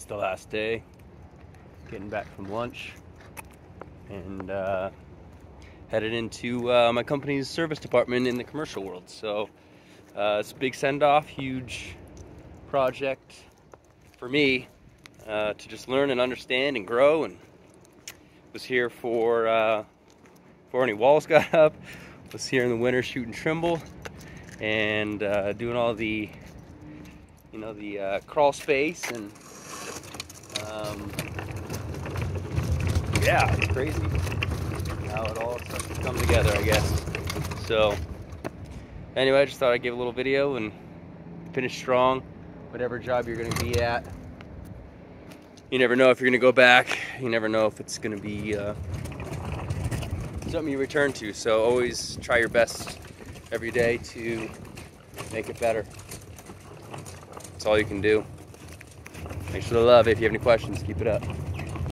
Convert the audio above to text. It's the last day, getting back from lunch, and headed into my company's service department in the commercial world. So it's a big send-off, huge project for me to just learn and understand and grow, and was here for before any walls got up, was here in the winter shooting Trimble and doing all the, you know, the crawl space, and yeah, it's crazy how it all starts to come together, I guess. So anyway, I just thought I'd give a little video and finish strong. Whatever job you're going to be at, you never know if you're going to go back, you never know if it's going to be something you return to, so always try your best every day to make it better. That's all you can do. Thanks for the love. If you have any questions, keep it up.